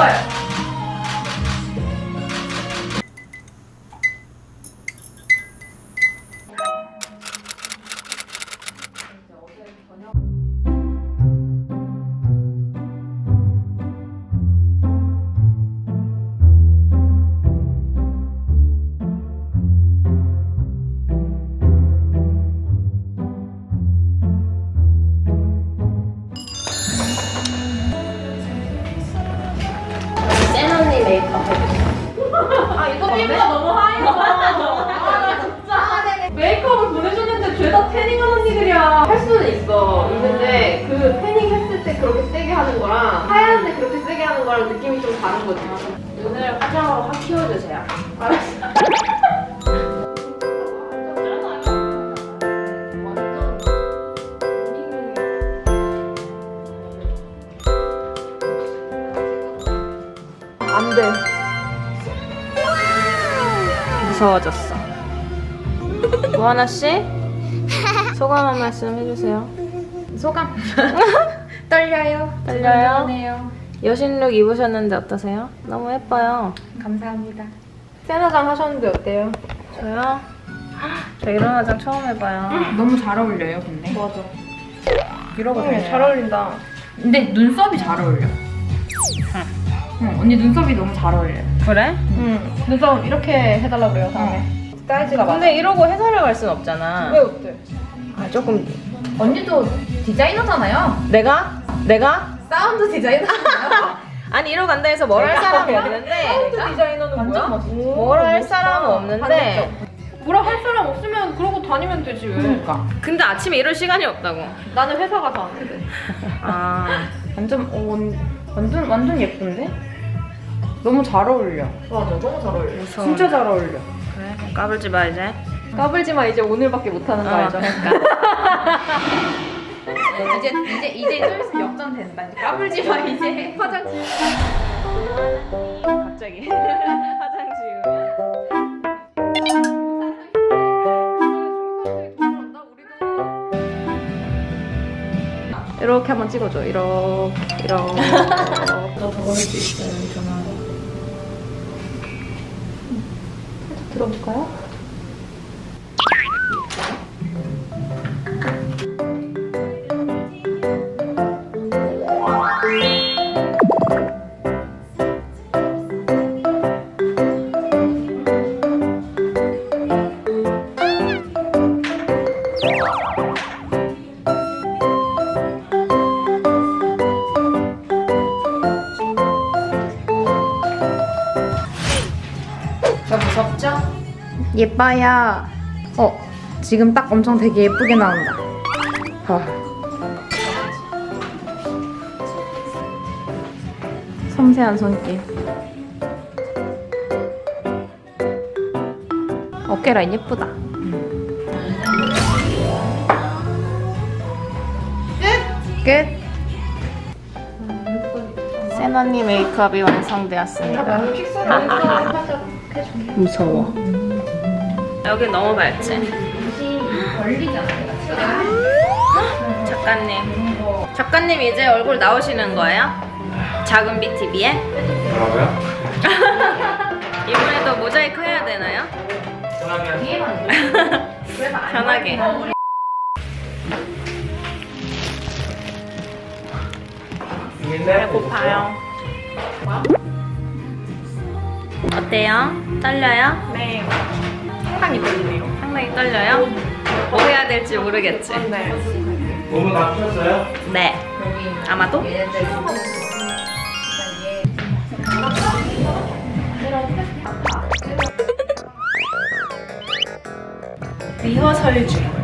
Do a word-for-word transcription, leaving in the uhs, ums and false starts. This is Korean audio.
먹어요. 아, 이거 피부가 너무 하얘서. 아, 나 진짜. 메이크업을 보내줬는데 죄다 태닝한 언니들이야. 할 수는 있어. 음. 있는데 그 태닝 했을 때 그렇게 세게 하는 거랑 하얀데 그렇게 세게 하는 거랑 느낌이 좀 다른 거지. 오늘 화장으로 확 키워주세요. 알았어. 안 돼. 무서워졌어. 무하나 씨, 소감 한 말씀 해주세요. 소감? 떨려요. 떨려요. 떨려요. 여신룩 입으셨는데 어떠세요? 너무 예뻐요. 감사합니다. 센 화장 하셨는데 어때요? 저요? 저 이런 화장 처음 해봐요. 너무 잘 어울려요, 근데. 맞아. 이러고 응, 잘 어울린다. 근데 눈썹이 잘 어울려. 응. 응, 언니 눈썹이 너무 잘 어울려. 그래? 응. 눈썹 이렇게 해달라 그래요, 다음에. 어. 사이즈가 맞아. 근데 이러고 회사를 갈 순 없잖아. 왜 어때? 아, 조금. 언니도 디자이너잖아요. 내가? 내가? 사운드 디자이너잖아요. 아니, 이러고 간다 해서 뭘 할 사람이 없는데. 사운드 디자이너는 완전 멋있지. 뭘 할 사람은 없는데. 뭐라 할 사람 없으면 그러고 다니면 되지, 왜. 그러니까. 근데 아침에 이럴 시간이 없다고. 나는 회사 가서 안 돼. 아. 완전, 어, 완전, 완전 예쁜데? 너무 잘 어울려. 맞아, 너무 잘 어울려. 무서워. 진짜 잘 어울려. 그래, 까불지 마 이제. 까불지 마 이제 오늘밖에 못하는 거 알죠? 어, 그러니까. 이제 이제 이제 좀 있으면 역전 된다. 까불지 마 이제. 화장 지우면. 갑자기 화장 지우면. 이렇게 한번 찍어줘. 이렇게 이렇게. 너 더 걸을 수 있어요, 전화. 들어볼까요? 저 무섭죠? 예뻐요. 어, 지금 딱 엄청 되게 예쁘게 나온다. 봐. 섬세한 손길. 어깨 라인 예쁘다. 응. 끝! 끝! 쎈언니 메이크업이 완성되었습니다. 무서워. 여기 너무 밝지? 작가님. 작가님 이제 얼굴 나오시는 거예요? 작은비티비에? 뭐라고요? 이번에도 모자이크 해야 되나요? 편하게. 편하게. 배고파요. 어때요? 떨려요? 네. 상당히 떨리네요. 상당히 떨려요? 뭐 해야 될지 모르겠지? 네. 몸을 다 푸셨어요? 네. 아마도? 리허설 중.